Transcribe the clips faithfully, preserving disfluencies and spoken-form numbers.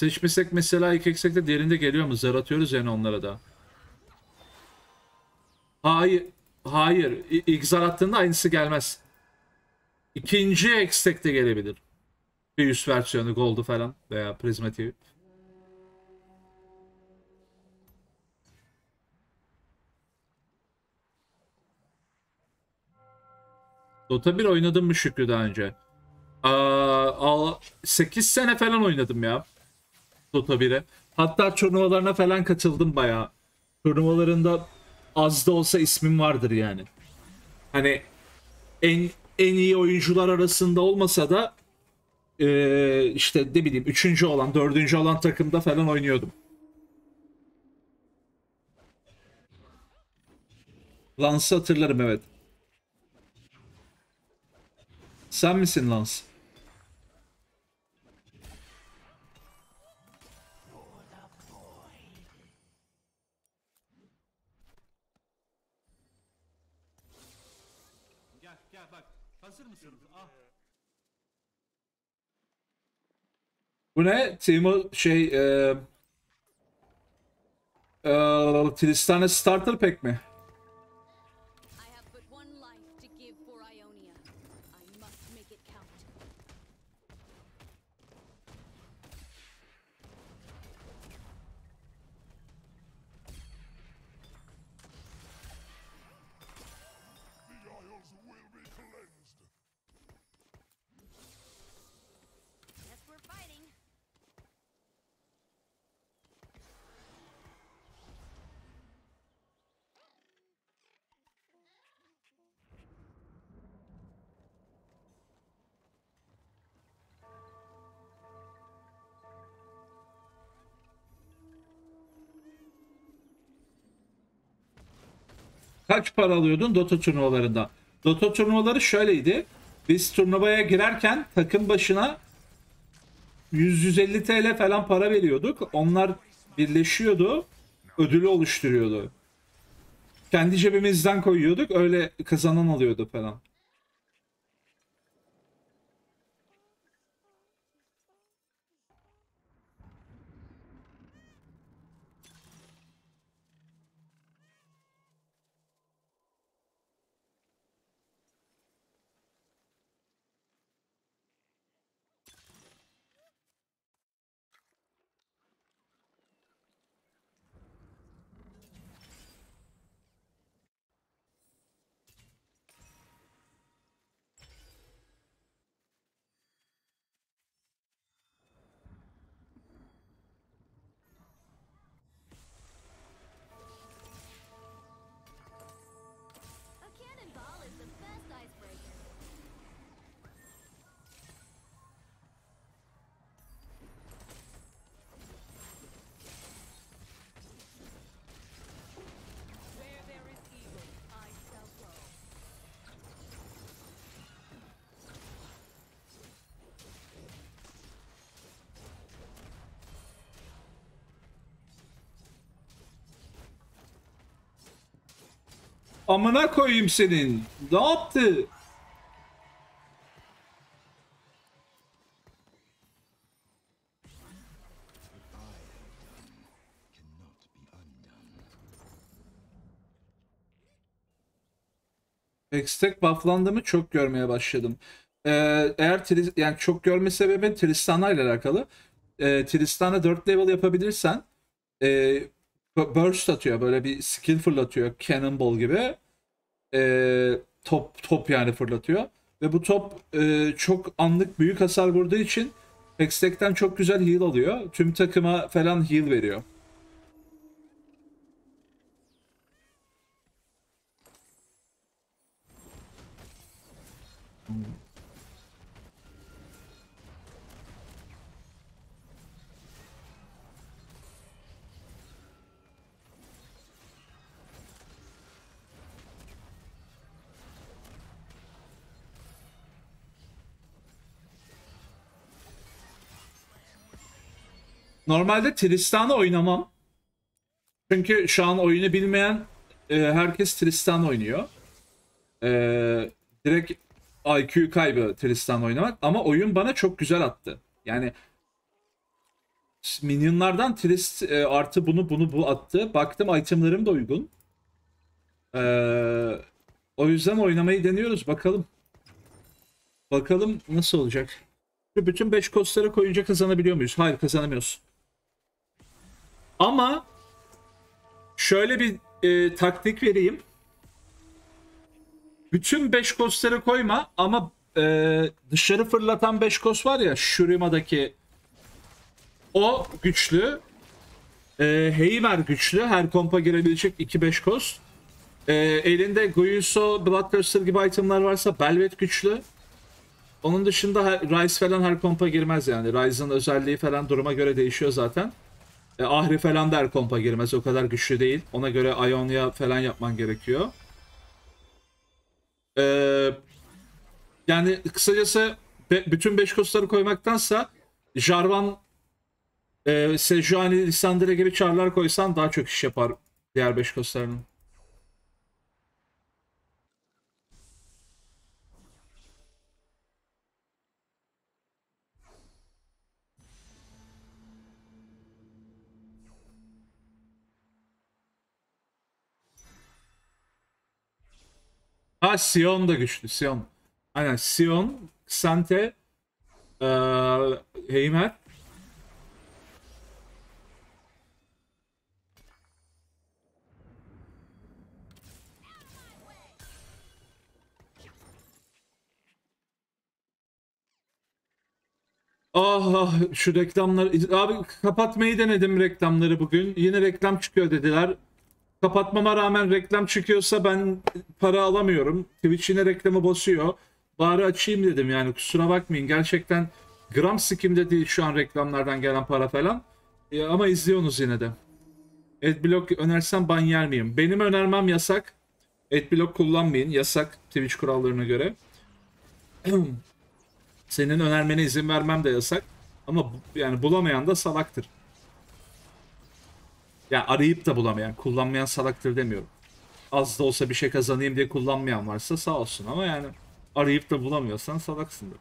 Seçmesek mesela ilk eksekte derinde geliyor mu? Zar atıyoruz yani onlara da. Hayır. Hayır. İlk zar attığında aynısı gelmez. İkinci Ekstek'te gelebilir. Bir üst versiyonu Gold'u falan veya Prizmatik'i. Dota bir oynadım mı Şükrü daha önce? Aa, sekiz sene falan oynadım ya. Dota bire. Hatta turnuvalarına falan katıldım bayağı. Turnuvalarında az da olsa ismim vardır yani. Hani en en iyi oyuncular arasında olmasa da ee, işte ne bileyim üçüncü olan, dördüncü olan takımda falan oynuyordum. Lans'ı hatırlarım, evet. Sen misin Lans? Gel gel bak. Hazır mısın? Ah. Bu ne? Timel şey eee eee Tilistane starter pack mi? Kaç para alıyordun Dota turnuvalarında? Dota turnuvaları şöyleydi. Biz turnuvaya girerken takım başına yüz yüz elli T L falan para veriyorduk. Onlar birleşiyordu. Ödülü oluşturuyordu. Kendi cebimizden koyuyorduk. Öyle kazanan alıyordu falan. Amına koyayım senin. Ne yaptı? Ekstek bufflandı mı çok görmeye başladım. Ee, eğer yani çok görme sebebi Tristana ile alakalı. Ee, Tristana dört level yapabilirsen e, burst atıyor, böyle bir skill fırlatıyor, Cannonball gibi. Ee, top top yani fırlatıyor ve bu top e, çok anlık büyük hasar vurduğu için Ekstek'ten çok güzel heal alıyor, tüm takıma falan heal veriyor. Hmm. Normalde Tristana oynamam. Çünkü şu an oyunu bilmeyen e, herkes Tristana oynuyor. E, direkt I Q kaybı Tristana oynamak. Ama oyun bana çok güzel attı. Yani Minyonlardan Trist e, artı bunu bunu bu attı. Baktım itemlerim de uygun. Ee, o yüzden oynamayı deniyoruz. Bakalım. Bakalım nasıl olacak. Bütün beş kostlara koyunca kazanabiliyor muyuz? Hayır, kazanamıyoruz. Ama şöyle bir e, taktik vereyim. Bütün beş kostlara koyma ama e, dışarı fırlatan beş kost var ya, Shurima'daki o güçlü. E, Heimer güçlü. Her kompa girebilecek iki beş kost. E, elinde Guiso, Bloodthirster gibi itemler varsa Belvet güçlü. Onun dışında Ryze falan her kompa girmez yani. Ryze'ın özelliği falan duruma göre değişiyor zaten. E, Ahri falan da her kompa girmez. O kadar güçlü değil. Ona göre Ionia falan yapman gerekiyor. E, yani kısacası be, bütün beş kostları koymaktansa Jarvan, e, Sejuani, Lissandra gibi çarlar koysan daha çok iş yapar diğer beş kostlarının. Ha, Sion da güçlü. Sion. Aynen. Sion, Xante, ee, Heimer. Ah ah, şu reklamlar. Abi kapatmayı denedim reklamları bugün. Yine reklam çıkıyor dediler. Kapatmama rağmen reklam çıkıyorsa ben para alamıyorum. Twitch yine reklamı basıyor. Bari açayım dedim yani, kusura bakmayın. Gerçekten gram sikimde değil şu an reklamlardan gelen para falan. E, ama izliyorsunuz yine de. Adblock önersem ban yer miyim? Benim önermem yasak. Adblock kullanmayın. Yasak Twitch kurallarına göre. Senin önermene izin vermem de yasak. Ama yani bulamayan da salaktır. Ya arayıp da bulamayan, kullanmayan salaktır demiyorum. Az da olsa bir şey kazanayım diye kullanmayan varsa sağ olsun, ama yani arayıp da bulamıyorsan salaksındır.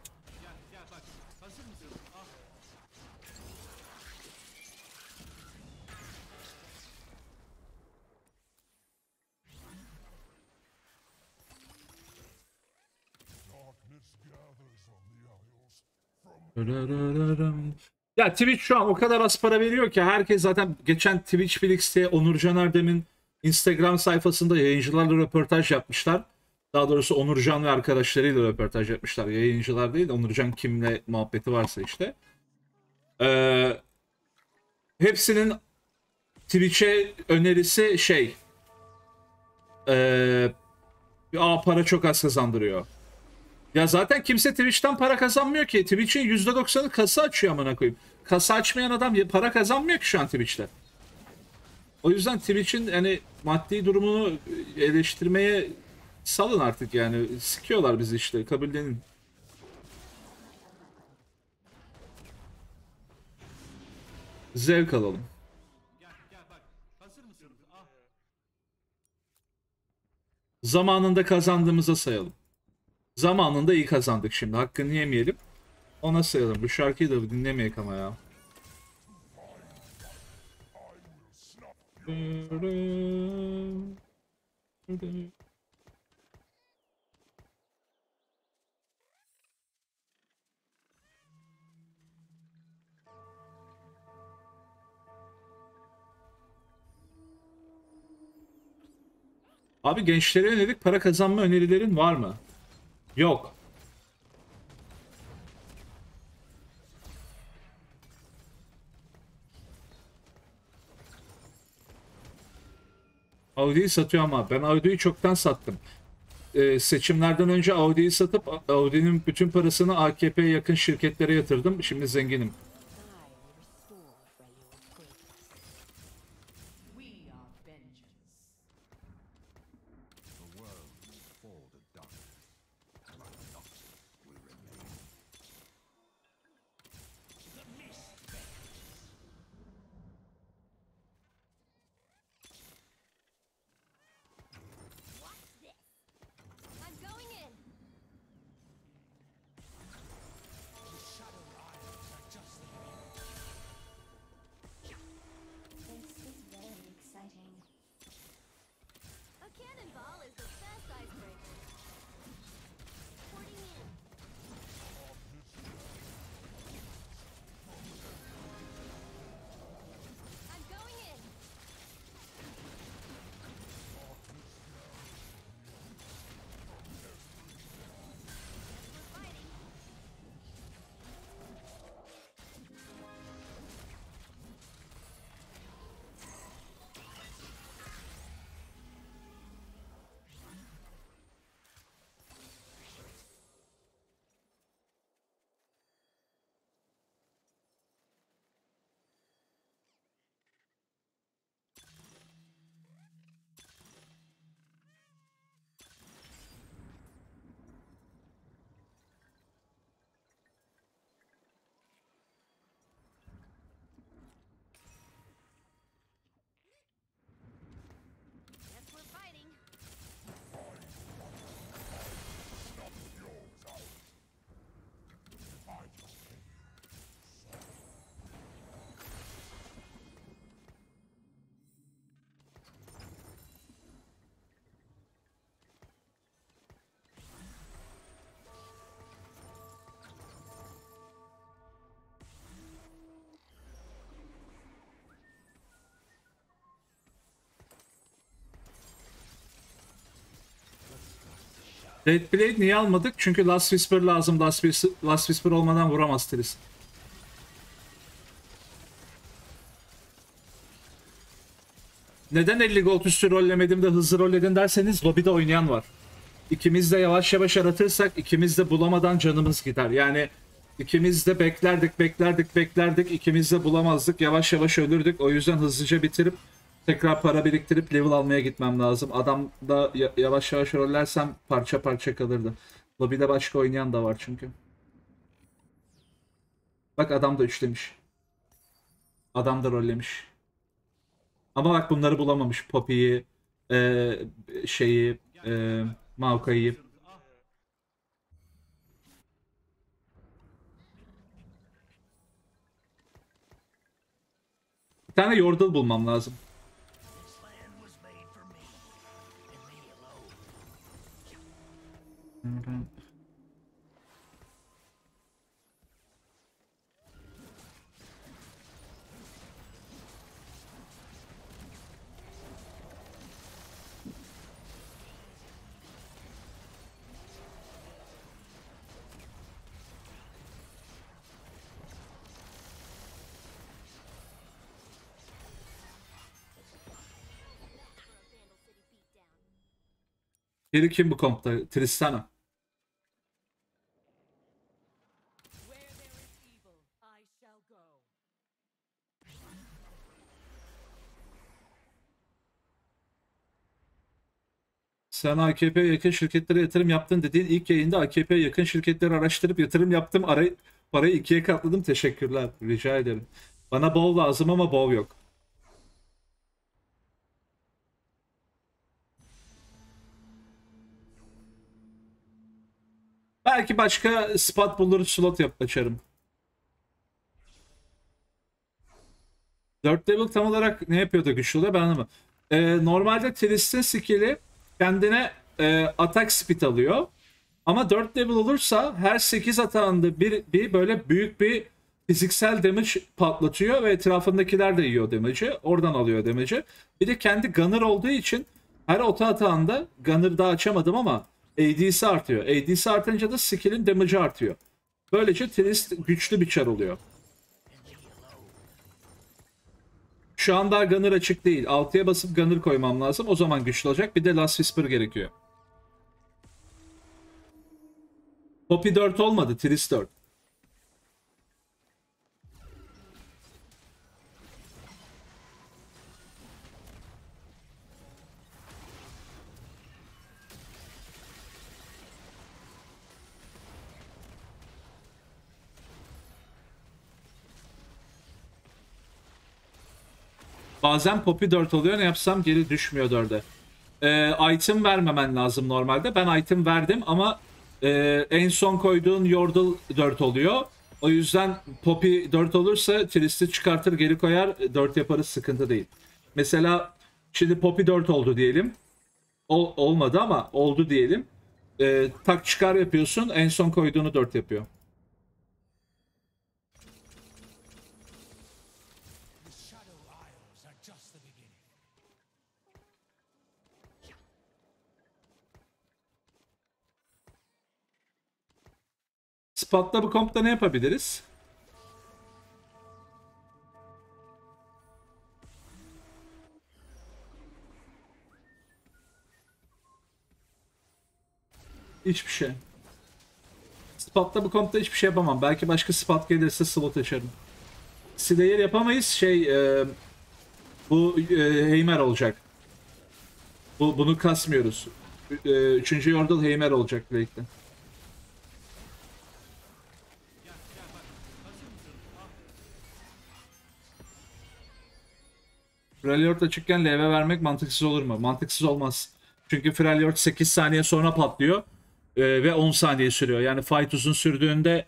Ya Twitch şu an o kadar az para veriyor ki herkes zaten, geçen Twitch Felix'te Onur Can Erdem'in Instagram sayfasında yayıncılarla röportaj yapmışlar. Daha doğrusu Onur Can ve arkadaşlarıyla röportaj yapmışlar. Yayıncılar değil, Onur Can kimle muhabbeti varsa işte. Ee, hepsinin Twitch'e önerisi şey. Ee, Aa, para çok az kazandırıyor. Ya zaten kimse Twitch'ten para kazanmıyor ki. Twitch'in yüzde doksanı kasa açıyor amına koyayım. Kasa açmayan adam ya para kazanmıyor ki şu an Twitch'te. O yüzden Twitch'in hani maddi durumunu eleştirmeye salın artık yani. Sikiyorlar bizi işte, kabullenin. Zevk alalım. Zamanında kazandığımıza sayalım. Zamanında iyi kazandık şimdi. Hakkını yemeyelim. Ona sayalım. Bu şarkıyı da dinlemeyek ama ya. Abi gençlere yönelik para kazanma önerilerin var mı? Yok. Audi'yi satıyor ama ben Audi'yi çoktan sattım. Ee, seçimlerden önce Audi'yi satıp Audi'nin bütün parasını A K P'ye yakın şirketlere yatırdım. Şimdi zenginim. Just Red Blade niye almadık? Çünkü Last Whisper lazım. Last Whisper, Last Whisper olmadan vuramaz Tilistane. Neden elli gold üstü rollemedim de hızlı rolledin derseniz, lobide oynayan var. İkimiz de yavaş yavaş aratırsak ikimiz de bulamadan canımız gider. Yani ikimiz de beklerdik beklerdik beklerdik ikimiz de bulamazdık, yavaş yavaş ölürdük. O yüzden hızlıca bitirip tekrar para biriktirip level almaya gitmem lazım. Adam da yavaş yavaş rollersem parça parça kalırdı. Lobide başka oynayan da var çünkü. Bak adam da üçlemiş. Adam da rollemiş. Ama bak bunları bulamamış. Poppy'yi, e, şeyi, e, Maokai'yi. Bir tane yordle bulmam lazım. Biri kim bu kompta? Tristana. Sen A K P'ye yakın şirketlere yatırım yaptın dediğin ilk yayında A K P'ye yakın şirketleri araştırıp yatırım yaptım. Arayı, parayı ikiye katladım. Teşekkürler. Rica ederim. Bana bol lazım ama bol yok. Belki başka spot bulur, slot yap açarım. dört level tam olarak ne yapıyor da güçlü oluyor ben anlamadım. Ee, normalde Tilistane skill'i kendine e, atak speed alıyor. Ama dört level olursa her sekiz atağında bir, bir böyle büyük bir fiziksel damage patlatıyor ve etrafındakiler de yiyor damage'i. Oradan alıyor damage'i. Bir de kendi gunner olduğu için her ota atağında, gunner daha açamadım ama A D'si artıyor. A D'si artınca da skill'in damage'ı artıyor. Böylece Trist güçlü bir çar oluyor. Şu an daha gunner açık değil. altıya basıp gunner koymam lazım. O zaman güçlü olacak. Bir de Last Whisper gerekiyor. Poppy dört olmadı. Trist dört. Bazen Poppy dört oluyor, ne yapsam geri düşmüyor dörde. Ee, item vermemen lazım normalde. Ben item verdim ama e, en son koyduğun yordle dört oluyor. O yüzden Poppy dört olursa Trist'i çıkartır geri koyar, dört yaparız, sıkıntı değil. Mesela şimdi Poppy dört oldu diyelim. Ol, olmadı ama oldu diyelim. Ee, tak çıkar yapıyorsun, en son koyduğunu dört yapıyor. Spot'ta bu kompta ne yapabiliriz? Hiçbir şey. Spot'ta bu kompta hiçbir şey yapamam. Belki başka spot gelirse slot açarım. Slayer yapamayız. Şey e, bu e, Heimer olacak. Bu, bunu kasmıyoruz. E, üçüncü yordle Heimer olacak belki. Freljord açıkken L V vermek mantıksız olur mu? Mantıksız olmaz. Çünkü Freljord sekiz saniye sonra patlıyor e, ve on saniye sürüyor. Yani fight uzun sürdüğünde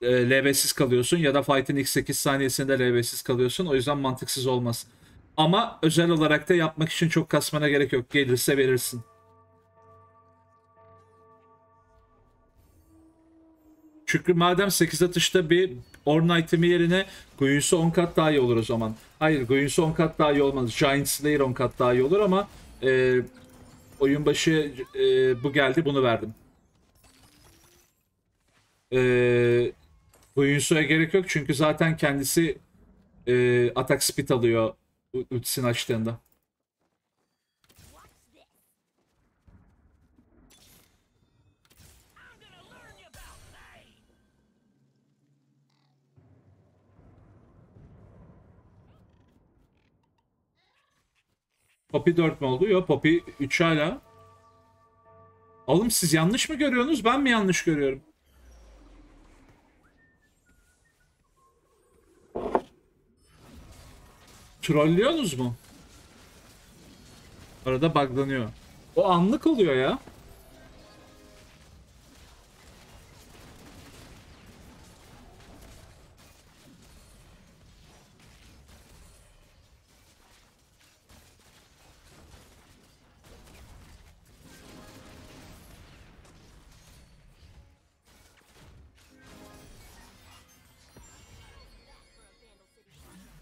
e, L V'siz kalıyorsun ya da fight'in ilk sekiz saniyesinde L V'siz kalıyorsun. O yüzden mantıksız olmaz. Ama özel olarak da yapmak için çok kasmana gerek yok. Gelirse verirsin. Çünkü madem sekiz atışta bir Orn itemi yerine Guiso on kat daha iyi olur o zaman. Hayır, Guiso on kat daha iyi olmaz. Giant Slayer on kat daha iyi olur ama e, oyun başı e, bu geldi, bunu verdim. Ee, bu Yunsu'ya gerek yok çünkü zaten kendisi e, atak speed alıyor ultisini açtığında. Poppy dört mi oldu? Yok, Poppy üç hala. Oğlum siz yanlış mı görüyorsunuz? Ben mi yanlış görüyorum? Trollüyorsunuz mu? Arada buglanıyor. O anlık oluyor ya.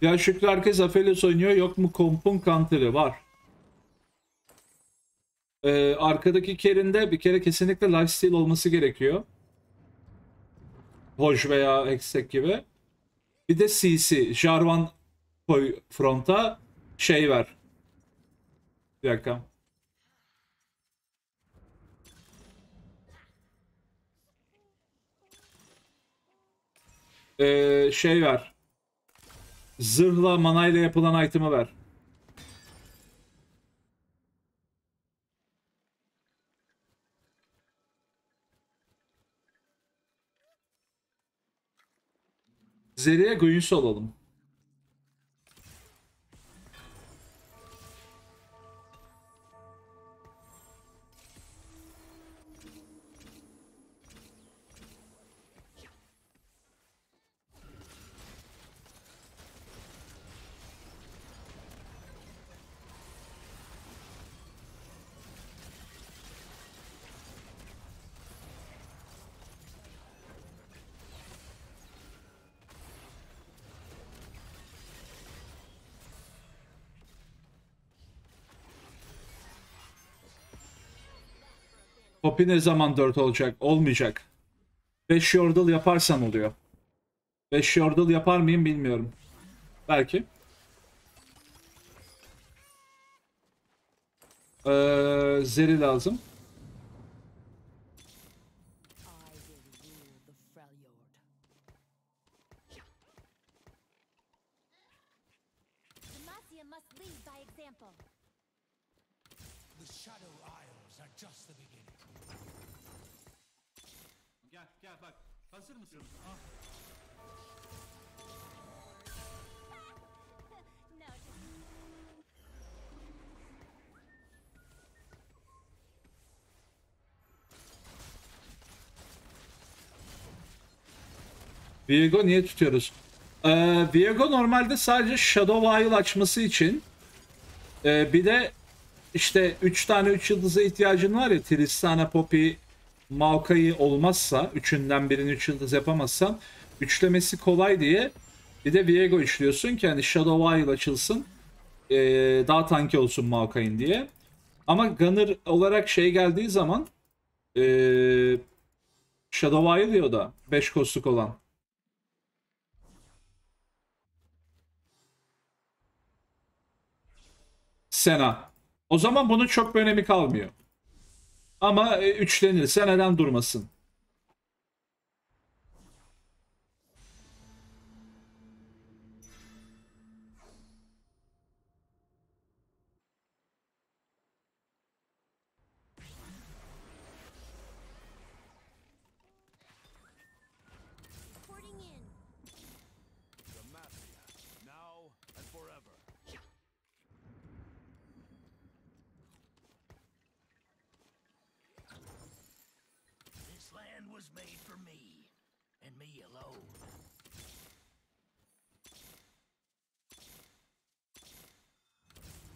Ya Şükrü herkes Aphelios oynuyor. Yok mu kompun counter'ı? Var. Ee, arkadaki Kerinde bir kere kesinlikle lifesteal olması gerekiyor. Hoj veya Ekstek gibi. Bir de C C. Jarvan koy fronta. Şey ver. Bir dakika. Ee, şey ver. Zırhla, manayla yapılan item'ı ver. Zeri'ye Guinsoo olalım. Poppy ne zaman dört olacak? Olmayacak. beş yordle yaparsan oluyor. beş yordle yapar mıyım bilmiyorum. Belki. Ee, Zeri lazım. Viego niye tutuyoruz? Ee, Viego normalde sadece Shadow Wild açması için ee, bir de işte üç tane üç yıldıza ihtiyacın var ya, Tristana, Poppy, Maokai'yi olmazsa üçünden birini üç yıldız yapamazsan üçlemesi kolay diye bir de Viego üçlüyorsun ki hani Shadow Wild açılsın, ee, daha tanki olsun Maokai'nin diye. Ama gunner olarak şey geldiği zaman ee, Shadow Wild diyor da beş kostluk olan. Senna. O zaman bunun çok bir önemi kalmıyor. Ama e, üçlenirse neden durmasın?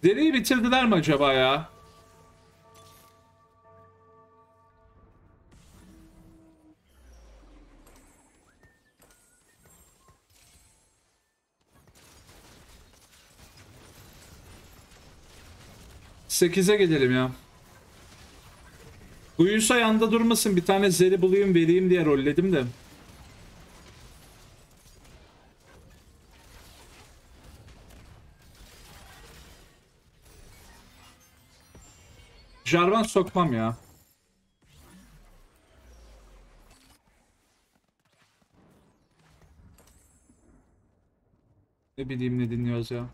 Zeri'yi bitirdiler mi acaba ya? sekize gelelim ya. Guiso yanda durmasın, bir tane Zeri bulayım vereyim diye rolledim de. Jarvan sokmam ya. Ne bileyim ne dinliyoruz ya.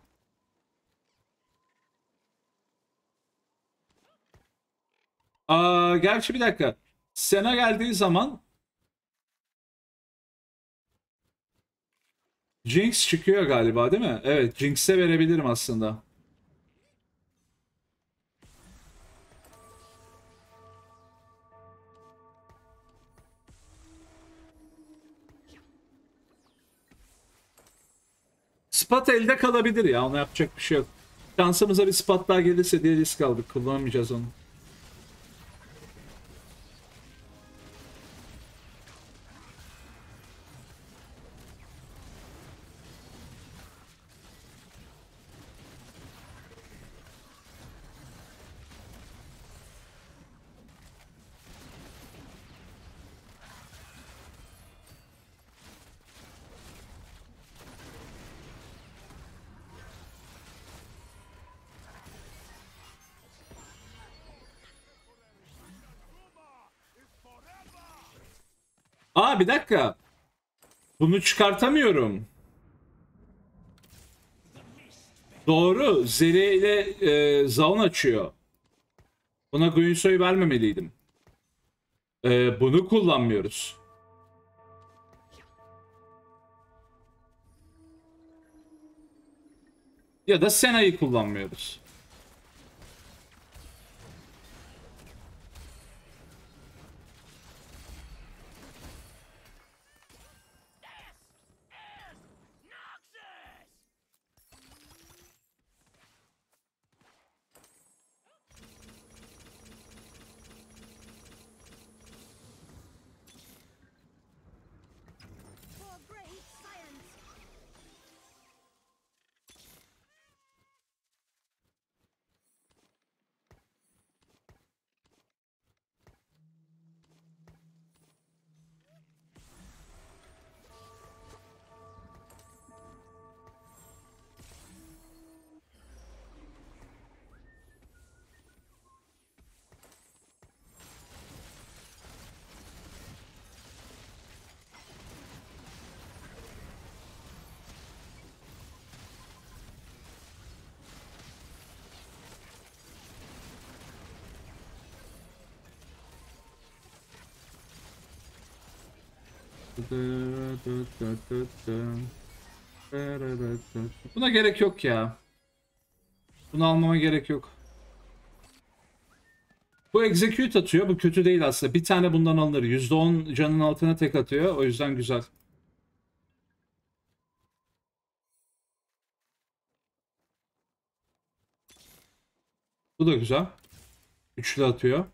Aa, gerçi bir dakika. Senna geldiği zaman Jinx çıkıyor galiba değil mi? Evet, Jinx'e verebilirim aslında. Spot elde kalabilir ya, ona yapacak bir şey yok. Şansımıza bir spot daha gelirse diye risk aldık, kullanmayacağız onu. Aa, bir dakika. Bunu çıkartamıyorum. Doğru. Zeri ile e, Zaun açıyor. Buna Guinso'yu vermemeliydim. E, bunu kullanmıyoruz. Ya da Senna'yı kullanmıyoruz. Buna gerek yok ya. Bunu almama gerek yok. Bu execute atıyor. Bu kötü değil aslında. Bir tane bundan alınır. yüzde on canın altına tek atıyor. O yüzden güzel. Bu da güzel. Üçlü atıyor.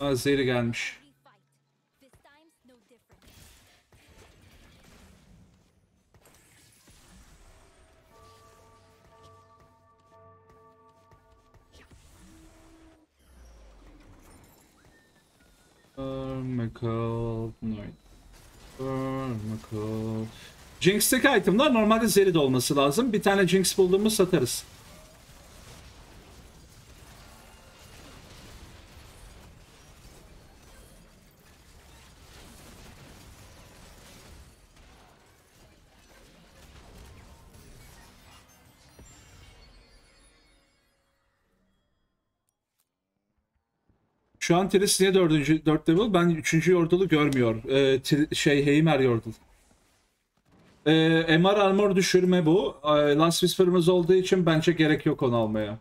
Aa, Zeri gelmiş. Jinx'teki itemler normalde Zeri'de olması lazım. Bir tane Jinx bulduğumuz satarız. Şu an Tristana dördüncü dört level. Ben üçüncü yordle'u görmüyor. Ee, tri, şey Heimer yordle. Ee, M R armor düşürme bu. Ee, Last Whisper'ımız olduğu için bence gerek yok onu almaya.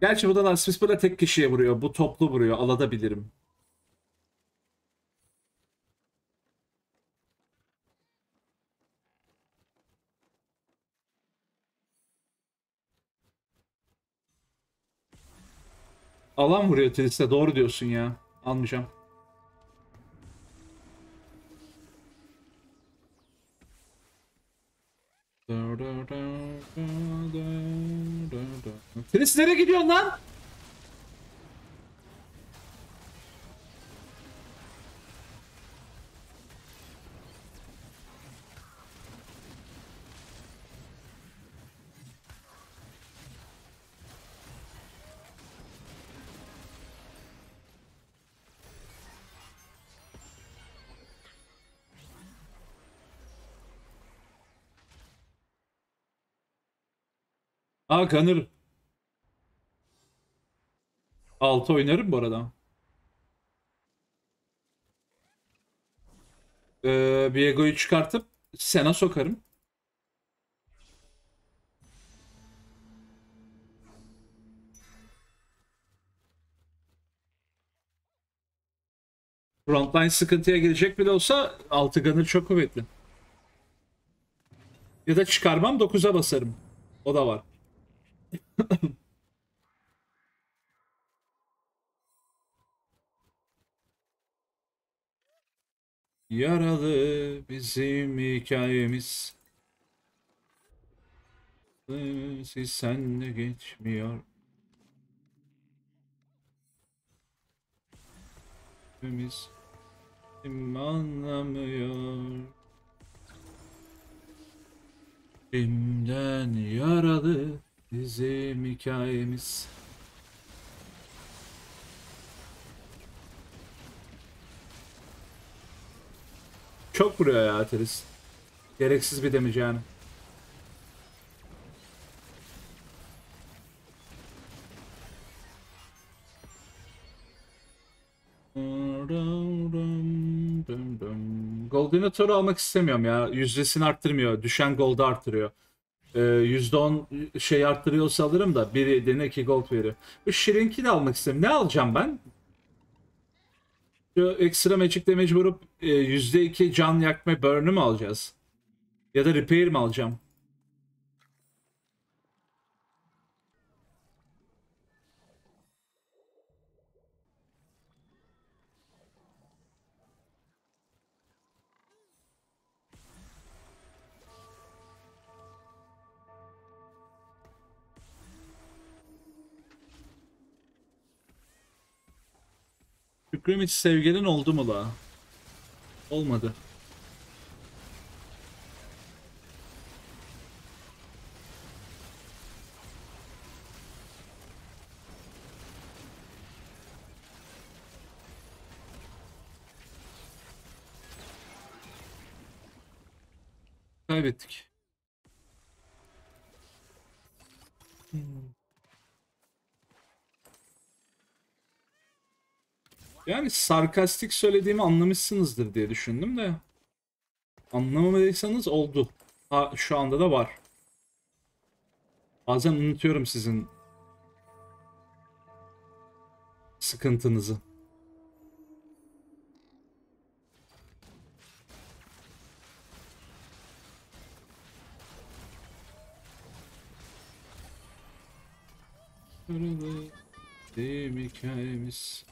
Gerçi bu da Last Whisper'la tek kişiye vuruyor. Bu toplu vuruyor. Alabilirim. Alan vuruyor Tilistane. Doğru diyorsun ya. Almayacağım. Tilistane nereye gidiyorsun lan? Aa Gunner. altı oynarım bu arada. Ee, Viego'yu çıkartıp Senna sokarım. Frontline sıkıntıya girecek bile olsa altı Gunner çok kuvvetli. Ya da çıkarmam, dokuza basarım. O da var. Yaralı bizim hikayemiz. Siz senle geçmiyor. Hepimiz kim anlamıyor. Kimden yaralı bizim hikayemiz. Çok vuruyor ya Tilis. Gereksiz bir damage yani. Goldinator'u almak istemiyorum ya. Yüzdesini arttırmıyor. Düşen gold'u artırıyor. Ee, yüzde on şey arttırıyorsa alırım da. Biri dene ki gold veriyor. Bu Shrink'i de almak istemiyorum. Ne alacağım ben? Şu ekstra magic damage vurup e, yüzde iki can yakma burn'u mu alacağız? Ya da repair mi alacağım? Şükrüm, hiç sevgilin oldu mu la? Olmadı. Kaybettik. Hmm. Yani sarkastik söylediğimi anlamışsınızdır diye düşündüm de. Anlamamadıysanız oldu. Ha, şu anda da var. Bazen unutuyorum sizin sıkıntınızı. Şurada değil mi hikayemiz?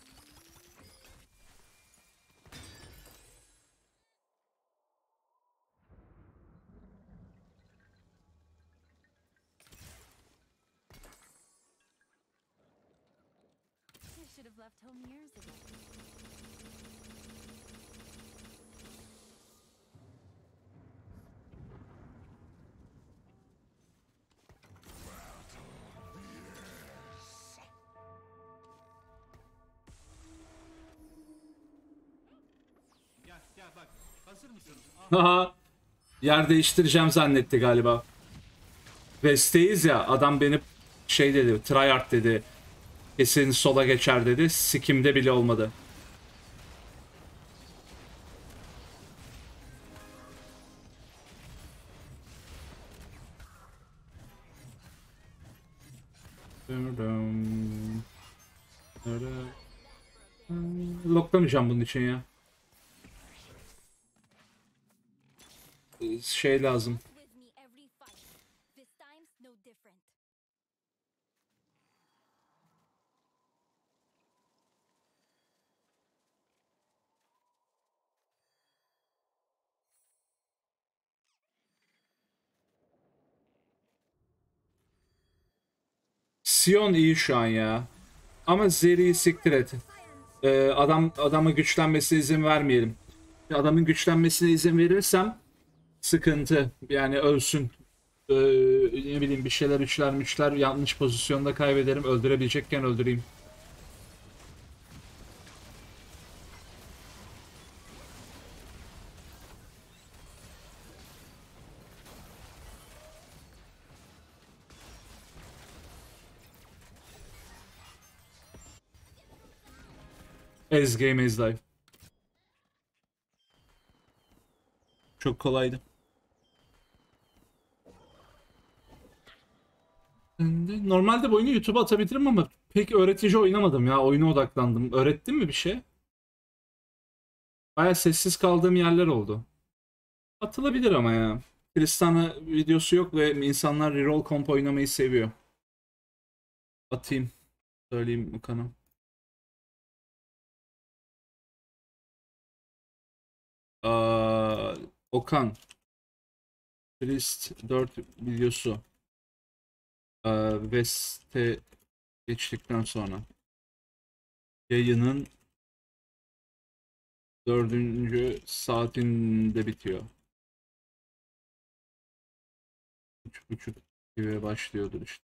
Haha. Yer değiştireceğim zannetti galiba. West'teyiz ya, adam beni şey dedi, tryhard dedi. Kesin sola geçer dedi. Sikimde bile olmadı. Loklamayacağım bunun için ya. Şey lazım. Sion iyi şu an ya. Ama Zeri'yi siktir et. Ee, adam adama güçlenmesine izin vermeyelim. Adamın güçlenmesine izin verirsem sıkıntı. Yani ölsün. Ee, ne bileyim bir şeyler üçler müçler, yanlış pozisyonda kaybederim. Öldürebilecekken öldüreyim. Ez game, ez life. Çok kolaydı. Normalde bu oyunu YouTube'a atabilirim ama pek öğretici oynamadım ya. Oyuna odaklandım. Öğrettin mi bir şey? Baya sessiz kaldığım yerler oldu. Atılabilir ama ya. Tristana videosu yok ve insanlar reroll comp oynamayı seviyor. Atayım. Söyleyeyim Okan'a. Aa, Okan. Trist dört videosu. West'e geçtikten sonra yayının dördüncü saatinde bitiyor. üç buçuk gibi başlıyordur işte.